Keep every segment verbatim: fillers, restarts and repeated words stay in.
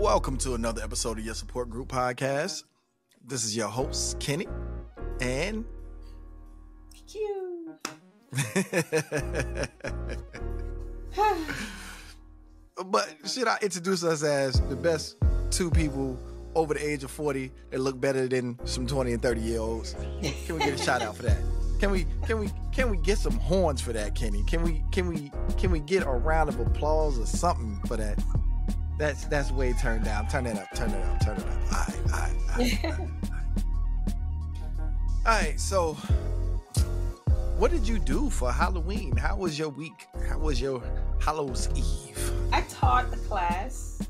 Welcome to another episode of Your Support Group Podcast. This is your host, Kenny, and... Q. But should I introduce us as the best two people over the age of forty that look better than some twenty and thirty-year-olds? Can we get a shout out for that? Can we can we can we get some horns for that, Kenny? Can we can we can we get a round of applause or something for that? That's that's way turned down. Turn it up, turn it up, turn it up. All right, all right, all right. All right, all right, so what did you do for Halloween? How was your week? How was your Hallows Eve? I taught the class.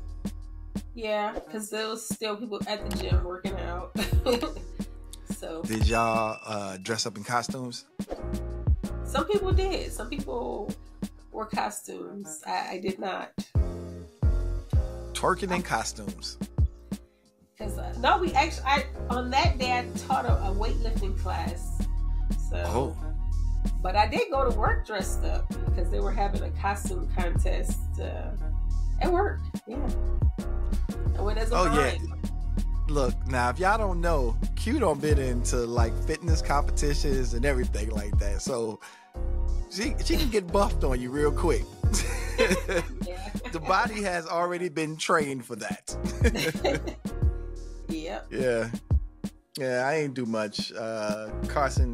Yeah, because there was still people at the gym working out. So did y'all uh, dress up in costumes? Some people did. Some people wore costumes. I, I did not. Twerking in costumes. Cause uh, no, we actually I, on that day I taught a, a weightlifting class. So, oh. But I did go to work dressed up because they were having a costume contest uh, at work. Yeah. I went as a oh bride. Yeah. Look, now, if y'all don't know, Q done been into, like, fitness competitions and everything like that. So, she she can get buffed on you real quick. Yeah. The body has already been trained for that. Yep. Yeah. Yeah, I ain't do much. Uh, Carson,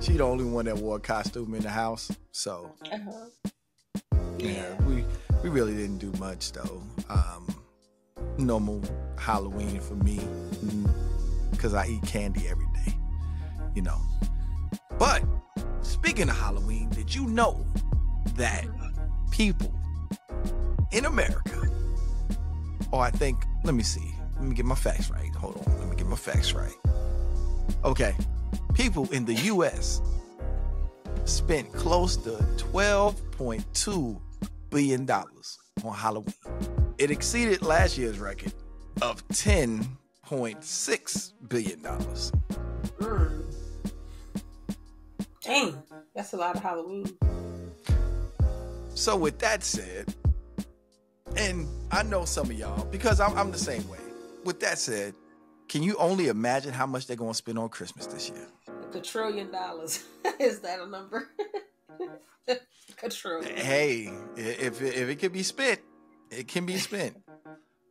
she the only one that wore a costume in the house. So, uh-huh. yeah. yeah, we we really didn't do much, though. Um, normal Halloween for me, because I eat candy every day, you know. But speaking of Halloween, did you know that people in America, or I think, let me see, let me get my facts right. Hold on, let me get my facts right. Okay, people in the U S spent close to twelve point two billion dollars on Halloween. It exceeded last year's record of ten point six billion dollars. Mm. Dang, that's a lot of Halloween. So with that said, and I know some of y'all, because I'm, I'm the same way. With that said, can you only imagine how much they're going to spend on Christmas this year? Like a trillion dollars. Is that a number? A trillion. Hey, if, if it could be spent, it can be spent.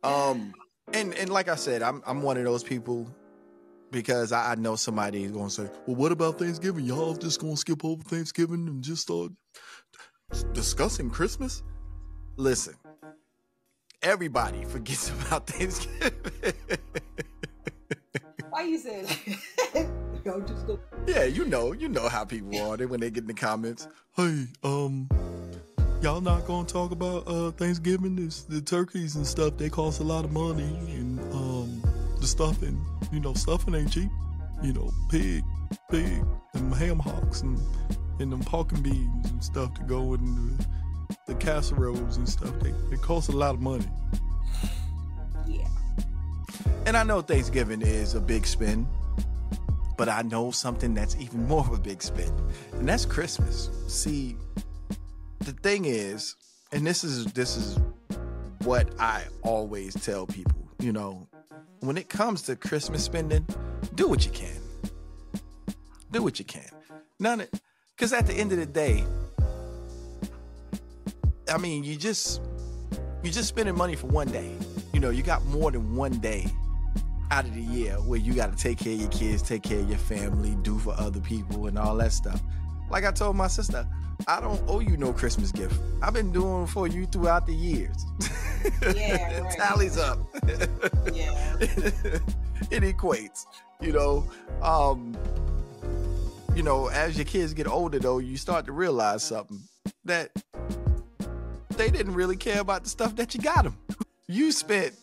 Um, and, and like I said, I'm I'm one of those people, because I, I know somebody is going to say, well, what about Thanksgiving? Y'all just going to skip over Thanksgiving and just start discussing Christmas? Listen, everybody forgets about Thanksgiving. Why you saying that? Yo, just go. Yeah, you know, you know how people are. They, when they get in the comments, hey, um... y'all not gonna talk about uh, Thanksgiving? It's the turkeys and stuff, they cost a lot of money, and um, the stuffing, you know, stuffing ain't cheap. You know, pig, pig, and ham hocks, and and them pork beans and stuff to go in the, the casseroles and stuff. They they cost a lot of money. Yeah. And I know Thanksgiving is a big spend, but I know something that's even more of a big spend, and that's Christmas. See. The thing is, and this is this is what I always tell people, you know, when it comes to Christmas spending, do what you can. Do what you can. None of, because at the end of the day, I mean, you just you just spending money for one day. You know, you got more than one day out of the year where you got to take care of your kids, take care of your family, do for other people, and all that stuff. Like I told my sister, I don't owe you no Christmas gift. I've been doing it for you throughout the years. Yeah, it right. Tallies up. Yeah. It equates, you know. Um, you know, as your kids get older, though, you start to realize something, that they didn't really care about the stuff that you got them. You spent,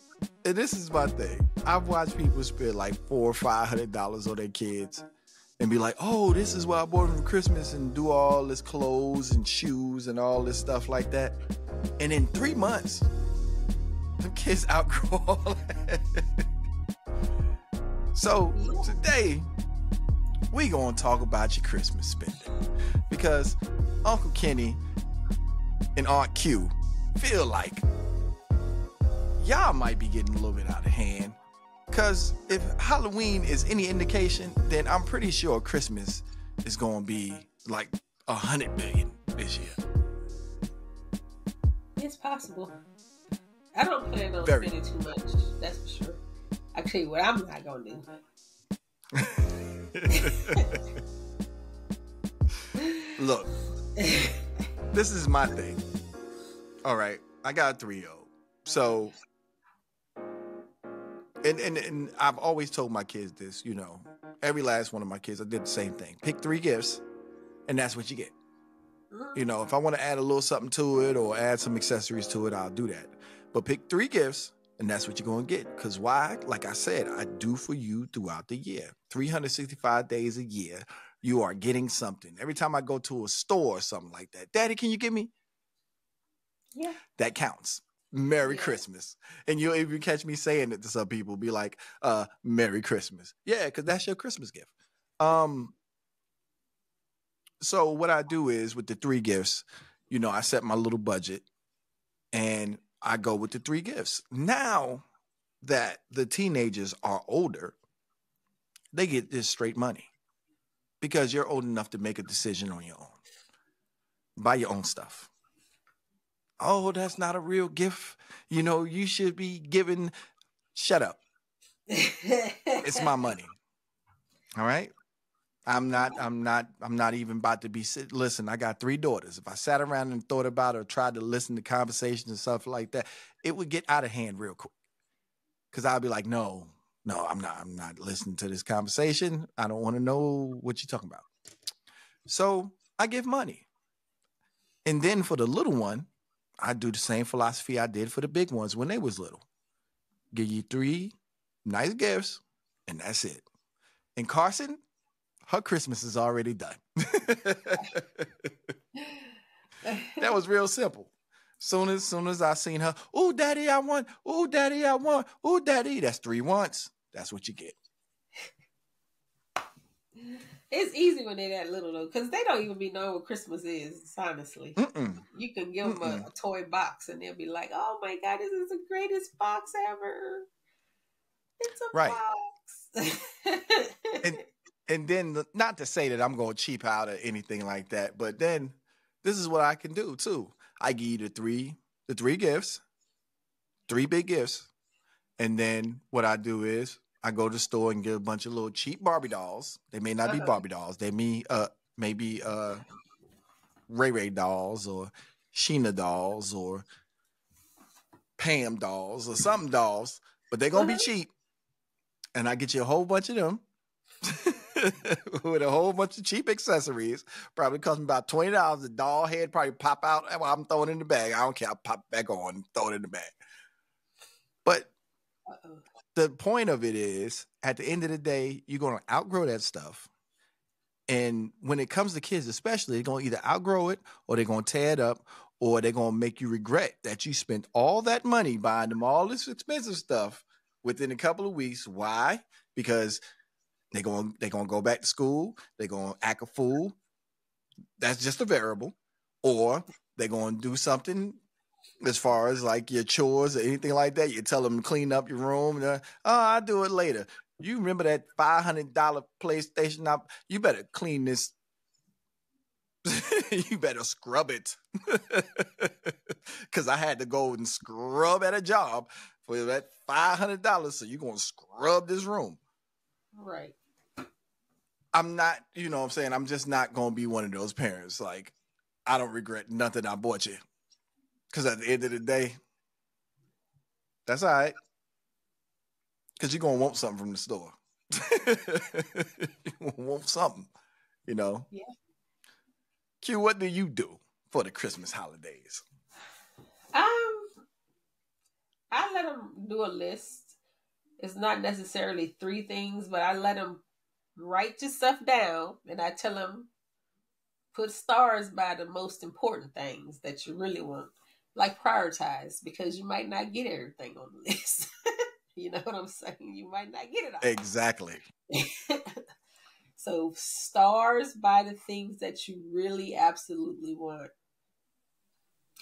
and this is my thing, I've watched people spend like four or five hundred dollars on their kids. And be like, oh, this is what I bought for Christmas, and do all this clothes and shoes and all this stuff like that. And in three months, the kids outgrow all that. So today, we gonna talk about your Christmas spending, because Uncle Kenny and Aunt Q feel like y'all might be getting a little bit out of hand. Because if Halloween is any indication, then I'm pretty sure Christmas is going to be like a hundred million this year. It's possible. I don't plan on Very. spending too much, that's for sure. I'll tell you what I'm not going to do. Look, this is my thing. All right, I got a three-year-old. So... And, and and I've always told my kids this, you know, every last one of my kids, I did the same thing. Pick three gifts, and that's what you get. You know, if I want to add a little something to it or add some accessories to it, I'll do that. But pick three gifts, and that's what you're going to get. Because why? Like I said, I do for you throughout the year. three hundred sixty-five days a year, you are getting something. Every time I go to a store or something like that, Daddy, can you get me? Yeah. That counts. Merry yeah. Christmas. And you'll even catch me saying it to some people, be like, uh, Merry Christmas. Yeah, because that's your Christmas gift. Um, so what I do is with the three gifts, you know, I set my little budget and I go with the three gifts. Now that the teenagers are older, they get this straight money because you're old enough to make a decision on your own. Buy your own stuff. Oh, that's not a real gift. You know, you should be giving. Shut up. It's my money. All right. I'm not, I'm not, I'm not even about to be sit. Listen, I got three daughters. If I sat around and thought about it or tried to listen to conversations and stuff like that, it would get out of hand real quick. Cause I'll be like, no, no, I'm not, I'm not listening to this conversation. I don't want to know what you're talking about. So I give money. And then for the little one, I do the same philosophy I did for the big ones when they was little. Give you three nice gifts, and that's it. And Carson, her Christmas is already done. That was real simple. Soon as soon as I seen her, ooh, Daddy, I want. Ooh, Daddy, I want. Ooh, Daddy, that's three wants. That's what you get. It's easy when they're that little, though, because they don't even be knowing what Christmas is, honestly. Mm-mm. You can give Mm-mm. them a, a toy box, and they'll be like, oh, my God, this is the greatest box ever. It's a right. box. and, and then, not to say that I'm going to cheap out or anything like that, but then this is what I can do, too. I give you the three, the three gifts, three big gifts, and then what I do is, I go to the store and get a bunch of little cheap Barbie dolls. They may not be Barbie dolls. They may uh maybe uh Ray Ray dolls or Sheena dolls or Pam dolls or something dolls, but they're gonna be cheap. And I get you a whole bunch of them with a whole bunch of cheap accessories. Probably cost me about twenty dollars. The doll head probably pop out. Well, I'm throwing it in the bag. I don't care. I'll pop it back on, throw it in the bag. But Uh-oh. the point of it is, at the end of the day, you're going to outgrow that stuff. And when it comes to kids especially, they're going to either outgrow it or they're going to tear it up or they're going to make you regret that you spent all that money buying them all this expensive stuff within a couple of weeks. Why? Because they're going to, they're going to go back to school. They're going to act a fool. That's just a variable. Or they're going to do something as far as like your chores or anything like that. You tell them to clean up your room. Oh, I'll do it later. You remember that five hundred dollar PlayStation? I, you better clean this. You better scrub it. Because I had to go and scrub at a job for that five hundred dollars. So you're going to scrub this room. Right. I'm not, you know what I'm saying? I'm just not going to be one of those parents. Like, I don't regret nothing I bought you. Because at the end of the day, that's all right. Because you're going to want something from the store. You're going to want something, you know? Yeah. Q, what do you do for the Christmas holidays? Um, I let them do a list. It's not necessarily three things, but I let them write your stuff down, and I tell them, put stars by the most important things that you really want. Like prioritize, because you might not get everything on the list. You know what I'm saying? You might not get it all. Exactly. So stars by the things that you really absolutely want.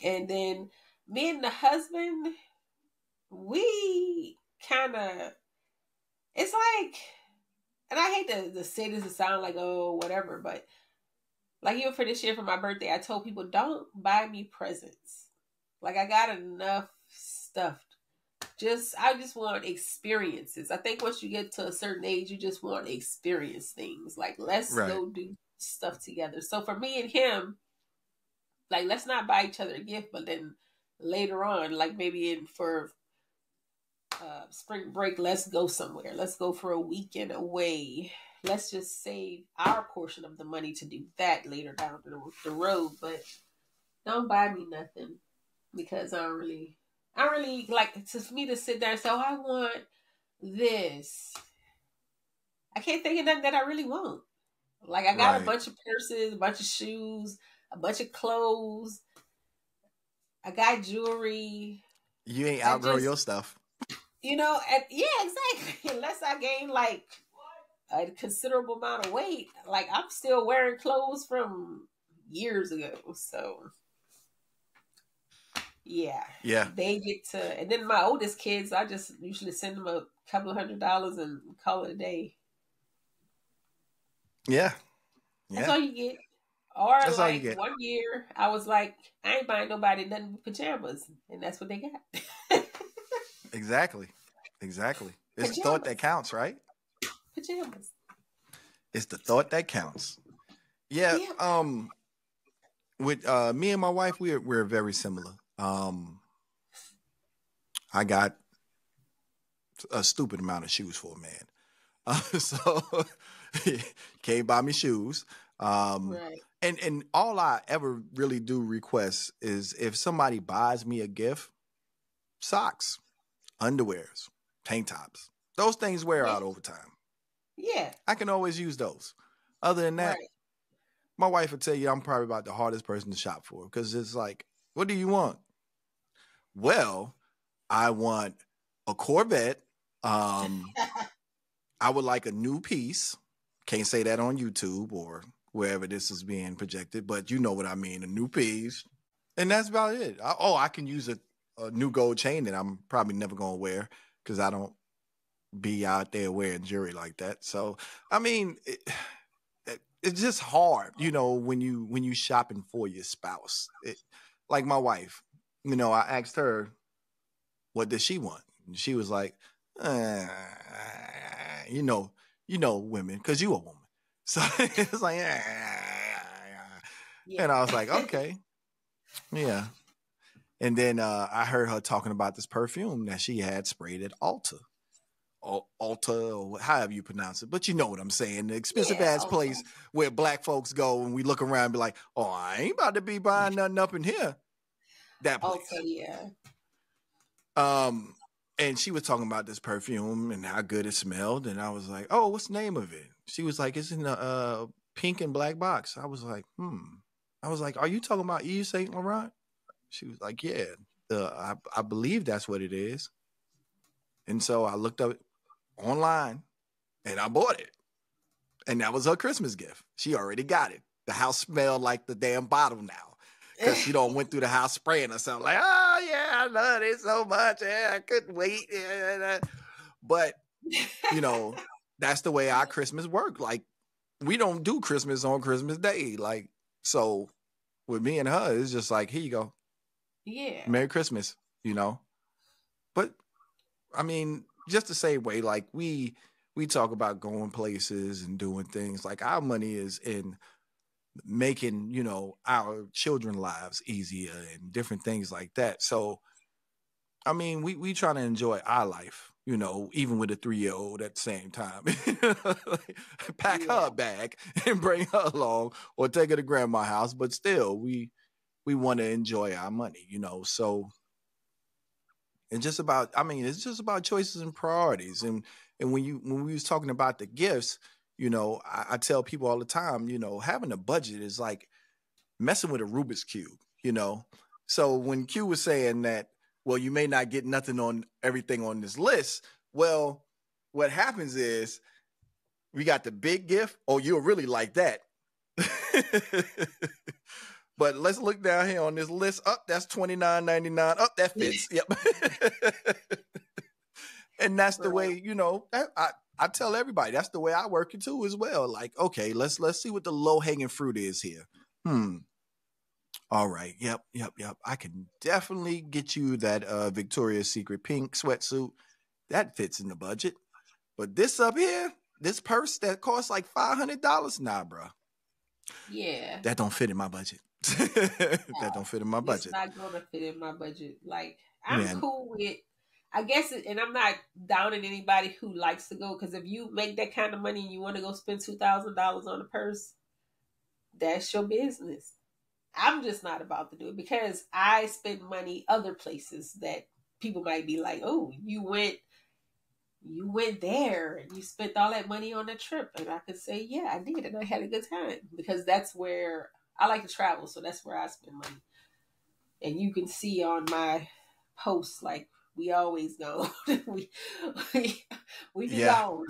And then me and the husband, we kind of, it's like, and I hate to, to say this and sound like, oh, whatever, but like even for this year, for my birthday, I told people, don't buy me presents. Like, I got enough stuff. Just, I just want experiences. I think once you get to a certain age, you just want to experience things. Like, let's right. go do stuff together. So for me and him, like, let's not buy each other a gift, but then later on, like maybe in for uh, spring break, let's go somewhere. Let's go for a weekend away. Let's just save our portion of the money to do that later down the, the road. But don't buy me nothing, because I don't really... I really like to for me to sit there and say, oh, I want this. I can't think of nothing that I really want. Like, I got right. a bunch of purses, a bunch of shoes, a bunch of clothes. I got jewelry. You ain't outgrow your stuff. You know, and, yeah, exactly. Unless I gain like a considerable amount of weight. Like, I'm still wearing clothes from years ago. So... yeah, yeah. They get to, and then my oldest kids, I just usually send them a couple of hundred dollars and call it a day. Yeah, yeah. That's all you get. Or that's like get. One year, I was like, I ain't buying nobody nothing but pajamas, and that's what they got. Exactly, exactly. It's pajamas. The thought that counts, right? Pajamas. It's the thought that counts. Yeah. yeah. Um, with uh, me and my wife, we're we're very similar. Um, I got a stupid amount of shoes for a man. Uh, so can't buy me shoes. Um, right. and, and all I ever really do request is if somebody buys me a gift, socks, underwears, tank tops, those things wear out over time. Yeah. I can always use those. Other than that, right. my wife would tell you, I'm probably about the hardest person to shop for. 'Cause it's like, what do you want? Well, I want a Corvette. Um, I would like a new piece. Can't say that on YouTube or wherever this is being projected, but you know what I mean, a new piece. And that's about it. I, oh, I can use a, a new gold chain that I'm probably never going to wear because I don't be out there wearing jewelry like that. So, I mean, it, it, it's just hard, you know, when you when you shopping for your spouse. It, like my wife, you know, I asked her, what does she want? And she was like, uh, you know, you know, women, because you a woman. So it's like, uh, yeah. And I was like, okay. Yeah. And then uh, I heard her talking about this perfume that she had sprayed at Ulta. Or Ulta, or however you pronounce it. But you know what I'm saying. The expensive yeah, ass okay. place where black folks go and we look around and be like, oh, I ain't about to be buying nothing up in here. That place. Ulta, yeah. Um, and she was talking about this perfume and how good it smelled. And I was like, oh, what's the name of it? She was like, it's in a uh, pink and black box. I was like, hmm. I was like, are you talking about Yves Saint Laurent? She was like, yeah, uh, I, I believe that's what it is. And so I looked up online and I bought it. And that was her Christmas gift. She already got it. The house smelled like the damn bottle now. Because she don't went through the house spraying herself like, oh yeah, I love it so much. Yeah, I couldn't wait. Yeah. But, you know, that's the way our Christmas worked. Like, we don't do Christmas on Christmas Day. Like, so with me and her, it's just like, here you go. Yeah. Merry Christmas, you know. But I mean, just the same way, like we we talk about going places and doing things. Like, our money is in making, you know, our children's lives easier and different things like that. So, I mean, we we trying to enjoy our life, you know, even with a three-year-old at the same time. Like, pack yeah. her bag and bring her along or take her to grandma's house. But still, we we want to enjoy our money, you know, so... And just about, I mean, it's just about choices and priorities. And and when you when we was talking about the gifts, you know, I, I tell people all the time, you know, having a budget is like messing with a Rubik's Cube, you know. So when Q was saying that, well, you may not get nothing on everything on this list. Well, what happens is we got the big gift. Oh, you'll really like that. But let's look down here on this list. Up, oh, that's twenty-nine ninety-nine. Up, that fits. Yep. And that's the way, you know, I, I I tell everybody that's the way I work it too as well. Like, okay, let's let's see what the low hanging fruit is here. Hmm. All right. Yep. Yep. Yep. I can definitely get you that uh, Victoria's Secret pink sweatsuit. That fits in the budget. But this up here, this purse that costs like five hundred dollars. Nah, bro. Yeah. That don't fit in my budget. No, that don't fit in my budget. It's not going to fit in my budget. Like, I'm yeah. cool with, I guess, and I'm not downing anybody who likes to go, because if you make that kind of money and you want to go spend two thousand dollars on a purse, that's your business. I'm just not about to do it because I spend money other places that people might be like, oh, you went, you went there and you spent all that money on a trip. And I could say, yeah, I did. And I had a good time because that's where I like to travel. So that's where I spend money. And you can see on my posts, like we always go, we, we, we be yeah. gone.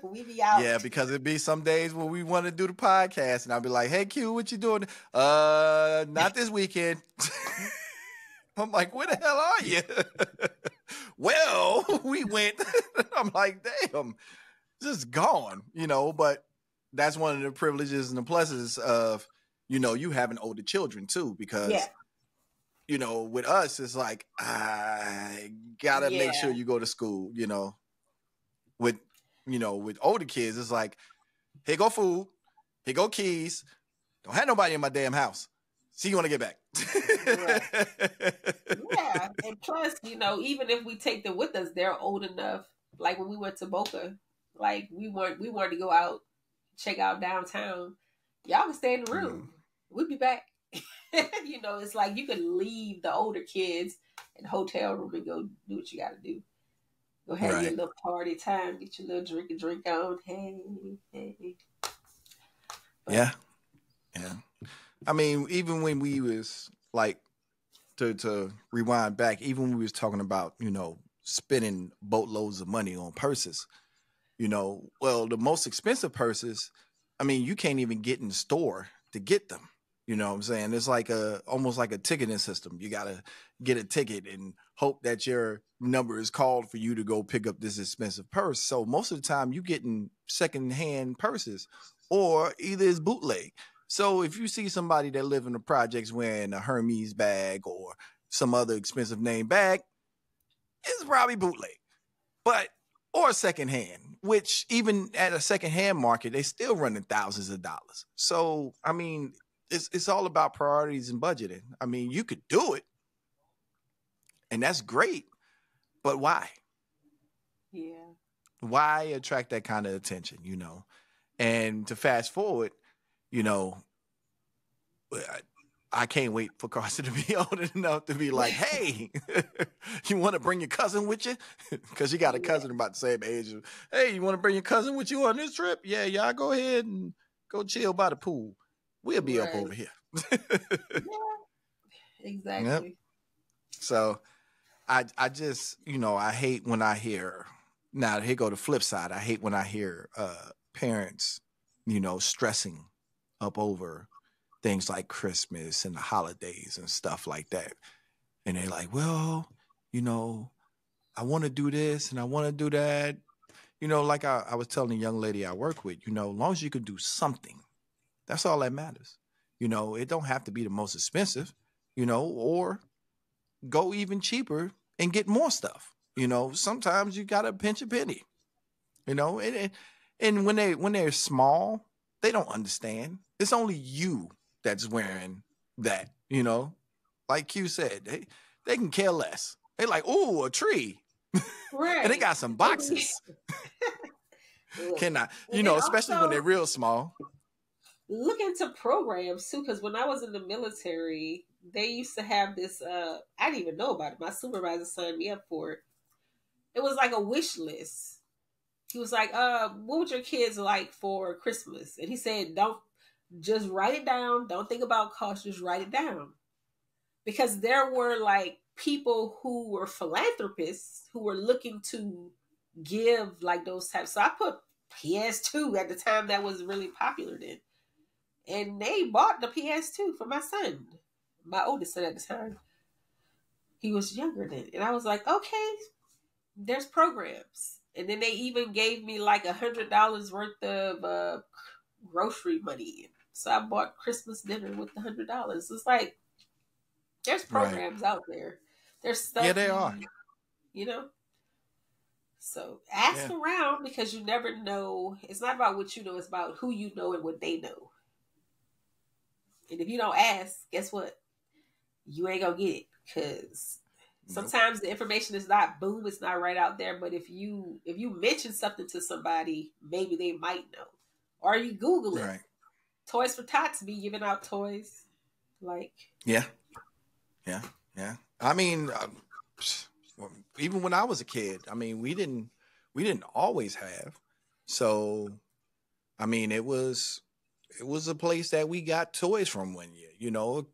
We be out. Yeah, because it'd be some days when we want to do the podcast and I'll be like, hey Q, what you doing? Uh, not this weekend. I'm like, where the hell are you? Well, we went. I'm like, damn, just gone, you know, but that's one of the privileges and the pluses of, you know, you having older children too, because yeah. you know, with us, it's like, I gotta yeah. make sure you go to school, you know, with, you know, with older kids, it's like, here go food, here go keys. Don't have nobody in my damn house. See you when I get back. Right. Yeah. And plus, you know, even if we take them with us, they're old enough. Like when we went to Boca, like we weren't, we wanted to go out, check out downtown. Y'all can stay in the room. Mm. We'll be back. You know, it's like you can leave the older kids in the hotel room and go do what you got to do. Go have right. your little party time, get your little drink and drink on. Hey, hey. But, yeah. Yeah. I mean, even when we was like, to, to rewind back, even when we was talking about, you know, spending boatloads of money on purses, you know, well, the most expensive purses, I mean, you can't even get in the store to get them. You know what I'm saying? It's like a, almost like a ticketing system. You got to get a ticket and hope that your number is called for you to go pick up this expensive purse. So most of the time you getting secondhand purses or either it's bootleg. So if you see somebody that live in the projects wearing a Hermes bag or some other expensive name bag, it's probably bootleg, but, or secondhand, which even at a secondhand market, they still running thousands of dollars. So, I mean, It's it's all about priorities and budgeting. I mean, you could do it, and that's great, but why? Yeah. Why attract that kind of attention, you know? And to fast forward, you know, I, I can't wait for Carson to be old enough to be like, hey, you want to bring your cousin with you? Because you got a cousin about the same age. Hey, you want to bring your cousin with you on this trip? Yeah, y'all go ahead and go chill by the pool. We'll be right up over here. Yeah, exactly. Yep. So I I just, you know, I hate when I hear, now here go the flip side. I hate when I hear uh, parents, you know, stressing up over things like Christmas and the holidays and stuff like that. And they're like, well, you know, I want to do this and I want to do that. You know, like I, I was telling the young lady I work with, you know, as long as you can do something, that's all that matters. You know, it don't have to be the most expensive, you know, or go even cheaper and get more stuff. You know, sometimes you got to pinch a penny, you know, and, and when they, when they're small, they don't understand. It's only you that's wearing that, you know, like Q said, they, they can care less. They like, oh, a tree. Right. And they got some boxes. Can I, you know, especially also when they're real small. Look into programs too, because when I was in the military, they used to have this, uh, I didn't even know about it. My supervisor signed me up for it. It was like a wish list. He was like, uh, what would your kids like for Christmas? And he said, don't just write it down. Don't think about cost, just write it down. Because there were like people who were philanthropists who were looking to give like those types. So I put P S two at the time that was really popular then. and they bought the P S two for my son, my oldest son at the time. He was younger then. And I was like, okay, there's programs. And then they even gave me like a hundred dollars worth of uh, grocery money. So I bought Christmas dinner with the hundred dollars. It's like, there's programs right out there. There's stuff. Yeah, they are. You know? So ask yeah. around, because you never know. It's not about what you know. It's about who you know and what they know. And if you don't ask, guess what? You ain't going to get it, because sometimes the information is not, boom, it's not right out there. But if you if you mention something to somebody, maybe they might know. Or you Google it. Right. Toys for Tots be giving out toys. Like. Yeah. Yeah. Yeah. I mean, even when I was a kid, I mean, we didn't, we didn't always have. So, I mean, it was, it was a place that we got toys from one year, you know,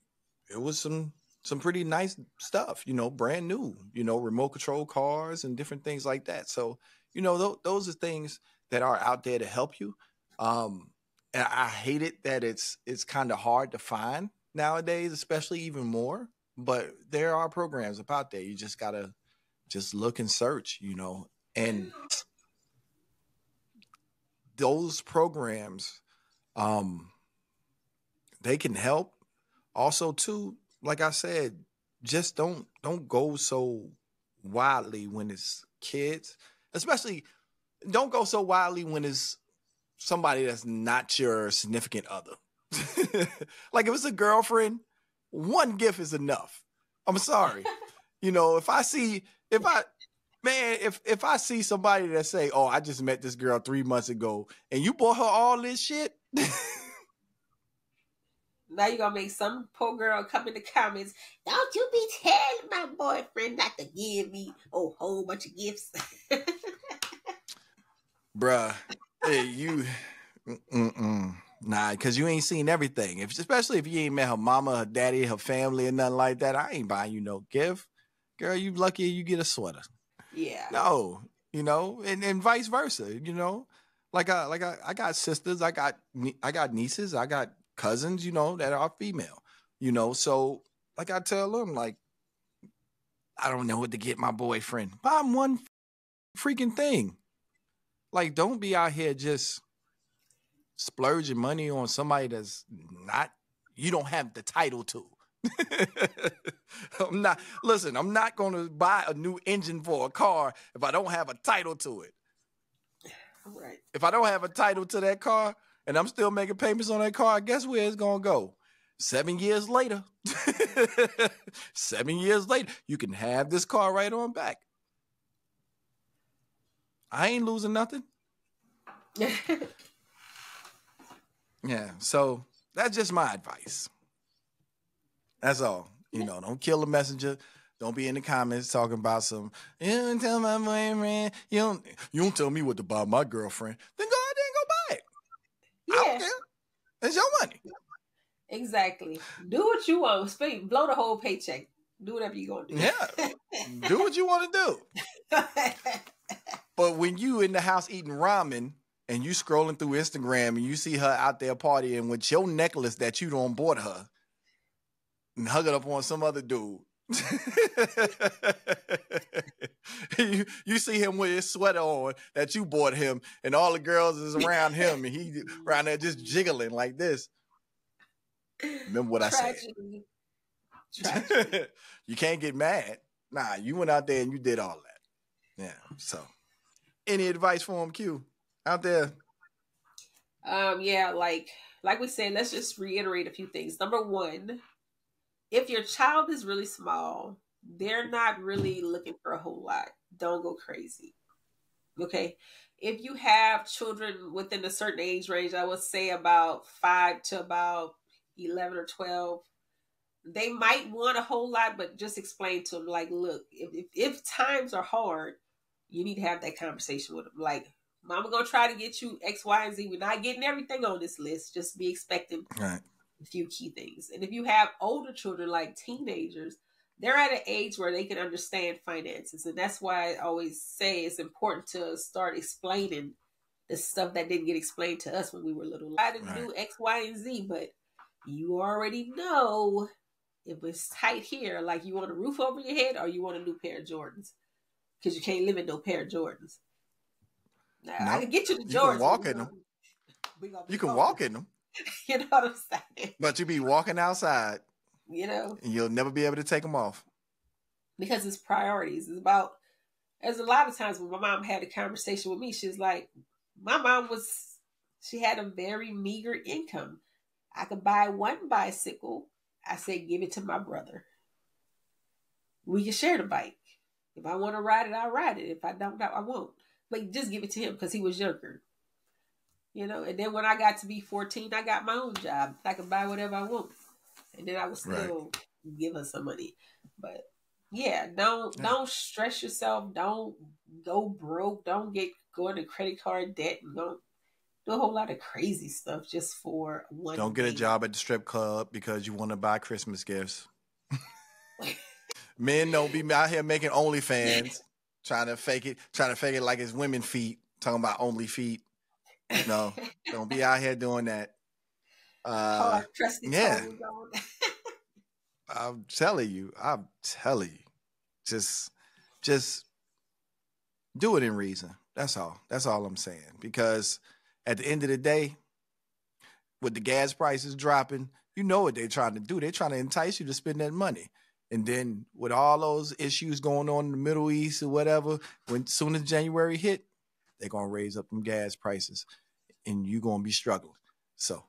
it was some, some pretty nice stuff, you know, brand new, you know, remote control cars and different things like that. So, you know, th those are things that are out there to help you. Um, and I hate it that it's, it's kind of hard to find nowadays, especially even more. But there are programs about there. You just got to just look and search, you know, and those programs, um, they can help. Also, too, like I said, just don't don't go so wildly when it's kids, especially don't go so wildly when it's somebody that's not your significant other. Like if it's a girlfriend, one gift is enough. I'm sorry. You know, if I see, if I, man, if, if I see somebody that say, oh, I just met this girl three months ago and you bought her all this shit. Now you're going to make some poor girl come in the comments. Don't you be telling my boyfriend not to give me a whole bunch of gifts. Bruh, hey, you, mm-mm. Nah, because you ain't seen everything. If, especially if you ain't met her mama, her daddy, her family, and nothing like that. I ain't buying you no gift. Girl, you lucky you get a sweater. Yeah. No, you know, and, and vice versa, you know. Like I like I, I got sisters, I got I got nieces, I got cousins, you know, that are female, you know. So like I tell them, like, I don't know what to get my boyfriend. Buy him one freaking thing. Like, don't be out here just splurging money on somebody that's not, you don't have the title to. I'm not, listen, I'm not going to buy a new engine for a car if I don't have a title to it. Right. If I don't have a title to that car and I'm still making payments on that car, guess where it's going to go? Seven years later. Seven years later, you can have this car right on back. I ain't losing nothing. Yeah, so that's just my advice. That's all. You know, don't kill the messenger. Don't be in the comments talking about some, you don't tell my boyfriend, you don't, you don't tell me what to buy my girlfriend. Then go out there and go buy it. Yeah. I don't care. It's your money. Exactly. Do what you want. Speak, blow the whole paycheck. Do whatever you're going to do. Yeah. Do what you want to do. But when you in the house eating ramen, and you scrolling through Instagram and you see her out there partying with your necklace that you don't bought her and hug it up on some other dude. you, you see him with his sweater on that you bought him and all the girls is around him and he around there just jiggling like this. Remember what Tragedy. I said. Tragedy. You can't get mad. Nah, you went out there and you did all that. Yeah, so. Any advice for him, Q? Out there. Um, yeah, like like we said, let's just reiterate a few things. Number one, if your child is really small, they're not really looking for a whole lot. Don't go crazy. Okay? If you have children within a certain age range, I would say about five to about eleven or twelve, they might want a whole lot, but just explain to them, like, look, if if, if times are hard, you need to have that conversation with them. Like, Mama gonna try to get you X, Y, and Z. We're not getting everything on this list. Just be expecting right. a few key things. And if you have older children, like teenagers, they're at an age where they can understand finances. And that's why I always say it's important to start explaining the stuff that didn't get explained to us when we were little. I didn't do X, Y, and Z, but you already know if it's tight here, like you want a roof over your head or you want a new pair of Jordans, because you can't live in no pair of Jordans. Now, nope. I can get you the Jordans. You can walk in them. You can walk in them. You know what I'm saying? But you be walking outside, you know, and you'll never be able to take them off. Because it's priorities. It's about, as a lot of times when my mom had a conversation with me, she was like, my mom was, she had a very meager income. I could buy one bicycle. I said, give it to my brother. We can share the bike. If I want to ride it, I'll ride it. If I don't, I won't. But just give it to him because he was younger. You know, and then when I got to be fourteen, I got my own job. I could buy whatever I want. And then I would still right. give her some money. But yeah, don't yeah. don't stress yourself. Don't go broke. Don't get going to credit card debt. Don't do a whole lot of crazy stuff just for one Don't get day. a job at the strip club because you want to buy Christmas gifts. Men don't be out here making OnlyFans, trying to fake it, trying to fake it like it's women feet, talking about only feet. No, don't be out here doing that. Uh, oh, trusted yeah, I'm telling you, I'm telling you, just, just do it in reason. That's all. That's all I'm saying. Because at the end of the day, with the gas prices dropping, you know what they're trying to do. They're trying to entice you to spend that money. And then with all those issues going on in the Middle East or whatever, when soon as January hit, they're going to raise up them gas prices and you're going to be struggling. So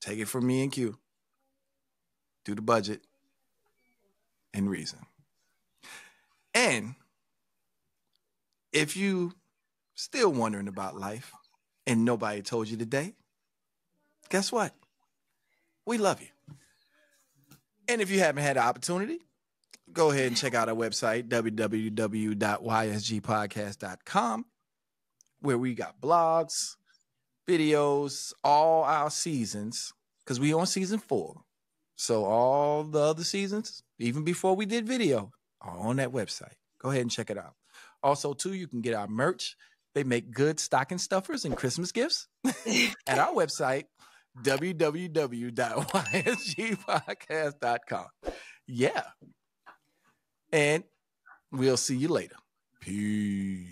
take it from me and Q. Do the budget in reason. And if you still wondering about life and nobody told you today, guess what? We love you. And if you haven't had the opportunity, go ahead and check out our website, w w w dot y s g podcast dot com. Where we got blogs, videos, all our seasons, because we on season four. So all the other seasons, even before we did video, are on that website. Go ahead and check it out. Also, too, you can get our merch. They make good stocking stuffers and Christmas gifts at our website, w w w dot y s g podcast dot com. Yeah. And we'll see you later. Peace.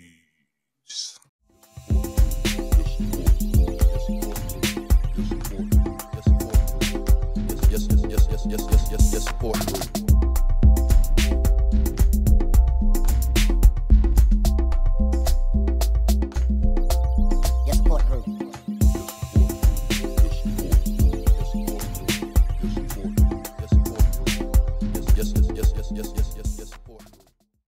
Your support group.